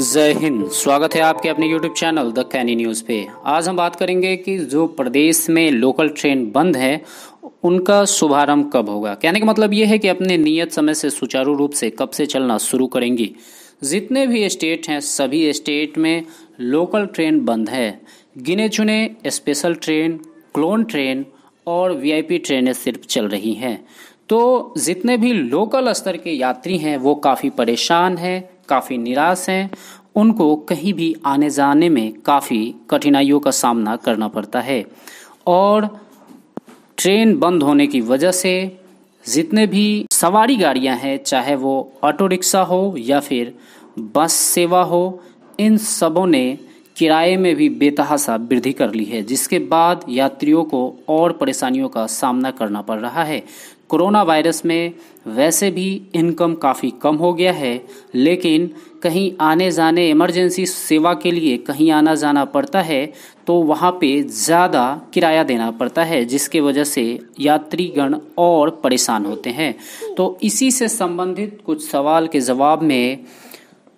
जय हिंद। स्वागत है आपके अपने YouTube channel the Kenny news पे। आज हम बात करेंगे कि जो प्रदेश में लोकल ट्रेन बंद है उनका शुभारंभ कब होगा। कहने का मतलब ये है कि अपने नियत समय से सुचारू रूप से कब से चलना शुरू करेंगी। जितने भी स्टेट हैं सभी स्टेट में लोकल ट्रेन बंद है। गिने चुने स्पेशल ट्रेन, क्लोन ट्रेन और VIP ट्रेनें सिर्फ चल रही हैं। तो जितने भी लोकल स्तर के यात्री हैं वो काफ़ी परेशान हैं, काफ़ी निराश हैं। उनको कहीं भी आने जाने में काफ़ी कठिनाइयों का सामना करना पड़ता है और ट्रेन बंद होने की वजह से जितने भी सवारी गाड़ियां हैं, चाहे वो ऑटो रिक्शा हो या फिर बस सेवा हो, इन सबों ने किराए में भी बेतहाशा वृद्धि कर ली है, जिसके बाद यात्रियों को और परेशानियों का सामना करना पड़ रहा है। कोरोना वायरस में वैसे भी इनकम काफ़ी कम हो गया है, लेकिन कहीं आने जाने इमरजेंसी सेवा के लिए कहीं आना जाना पड़ता है तो वहाँ पे ज़्यादा किराया देना पड़ता है, जिसके वजह से यात्रीगण और परेशान होते हैं। तो इसी से संबंधित कुछ सवाल के जवाब में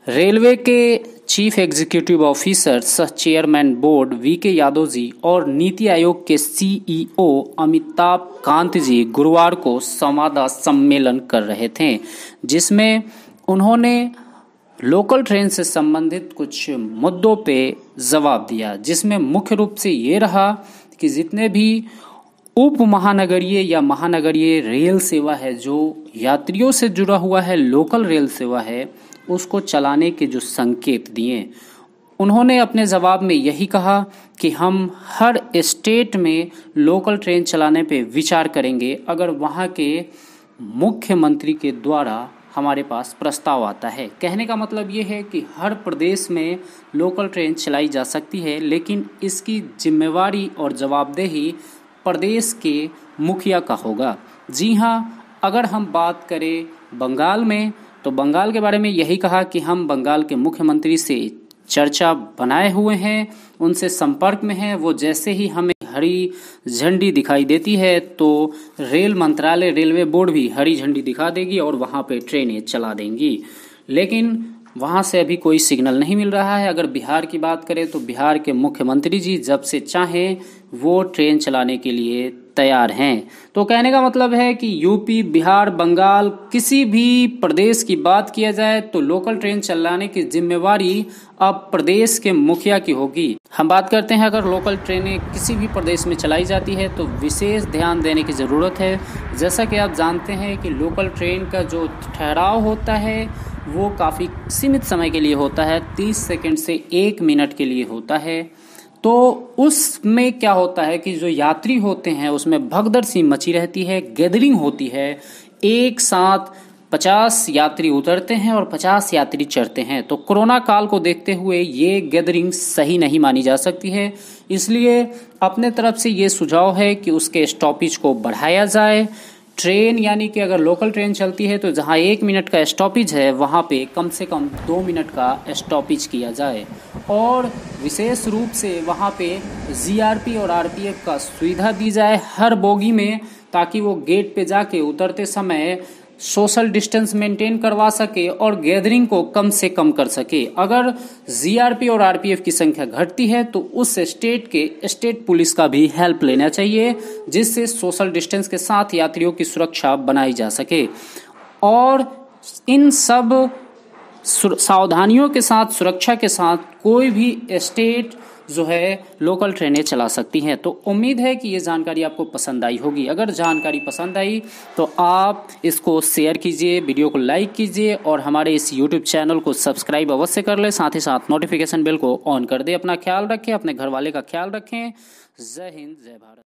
रेलवे के चीफ एग्जीक्यूटिव ऑफिसर सह चेयरमैन बोर्ड VK यादव जी और नीति आयोग के CEO अमिताभ कांत जी गुरुवार को संवाददाता सम्मेलन कर रहे थे, जिसमें उन्होंने लोकल ट्रेन से संबंधित कुछ मुद्दों पे जवाब दिया, जिसमें मुख्य रूप से ये रहा कि जितने भी उप महानगरीय या महानगरीय रेल सेवा है जो यात्रियों से जुड़ा हुआ है, लोकल रेल सेवा है, उसको चलाने के जो संकेत दिए। उन्होंने अपने जवाब में यही कहा कि हम हर स्टेट में लोकल ट्रेन चलाने पे विचार करेंगे अगर वहाँ के मुख्यमंत्री के द्वारा हमारे पास प्रस्ताव आता है। कहने का मतलब ये है कि हर प्रदेश में लोकल ट्रेन चलाई जा सकती है, लेकिन इसकी जिम्मेवारी और जवाबदेही प्रदेश के मुखिया का होगा। जी हाँ, अगर हम बात करें बंगाल में तो बंगाल के बारे में यही कहा कि हम बंगाल के मुख्यमंत्री से चर्चा बनाए हुए हैं, उनसे संपर्क में हैं। वो जैसे ही हमें हरी झंडी दिखाई देती है तो रेल मंत्रालय, रेलवे बोर्ड भी हरी झंडी दिखा देगी और वहाँ पे ट्रेनें चला देंगी, लेकिन वहाँ से अभी कोई सिग्नल नहीं मिल रहा है। अगर बिहार की बात करें तो बिहार के मुख्यमंत्री जी जब से चाहें वो ट्रेन चलाने के लिए तैयार हैं। तो कहने का मतलब है कि यूपी, बिहार, बंगाल, किसी भी प्रदेश की बात किया जाए तो लोकल ट्रेन चलाने की जिम्मेवारी अब प्रदेश के मुखिया की होगी। हम बात करते हैं अगर लोकल ट्रेनें किसी भी प्रदेश में चलाई जाती है तो विशेष ध्यान देने की ज़रूरत है। जैसा कि आप जानते हैं कि लोकल ट्रेन का जो ठहराव होता है वो काफ़ी सीमित समय के लिए होता है, 30 सेकंड से 1 मिनट के लिए होता है। तो उसमें क्या होता है कि जो यात्री होते हैं उसमें भगदड़ मची रहती है, गैदरिंग होती है, एक साथ 50 यात्री उतरते हैं और 50 यात्री चढ़ते हैं। तो कोरोना काल को देखते हुए ये गैदरिंग सही नहीं मानी जा सकती है, इसलिए अपने तरफ से ये सुझाव है कि उसके स्टॉपेज को बढ़ाया जाए। ट्रेन यानी कि अगर लोकल ट्रेन चलती है तो जहाँ 1 मिनट का स्टॉपेज है वहाँ पे कम से कम 2 मिनट का स्टॉपेज किया जाए और विशेष रूप से वहाँ पे GRP और RPF का सुविधा दी जाए हर बोगी में, ताकि वो गेट पे जाके उतरते समय सोशल डिस्टेंस मेंटेन करवा सके और गैदरिंग को कम से कम कर सके। अगर GRP और RPF की संख्या घटती है तो उस स्टेट के स्टेट पुलिस का भी हेल्प लेना चाहिए, जिससे सोशल डिस्टेंस के साथ यात्रियों की सुरक्षा बनाई जा सके और इन सब सावधानियों के साथ, सुरक्षा के साथ कोई भी स्टेट जो है लोकल ट्रेनें चला सकती हैं। तो उम्मीद है कि ये जानकारी आपको पसंद आई होगी। अगर जानकारी पसंद आई तो आप इसको शेयर कीजिए, वीडियो को लाइक कीजिए और हमारे इस YouTube चैनल को सब्सक्राइब अवश्य कर लें, साथ ही साथ नोटिफिकेशन बेल को ऑन कर दें। अपना ख्याल रखें, अपने घर वाले का ख्याल रखें। जय हिंद, जय भारत।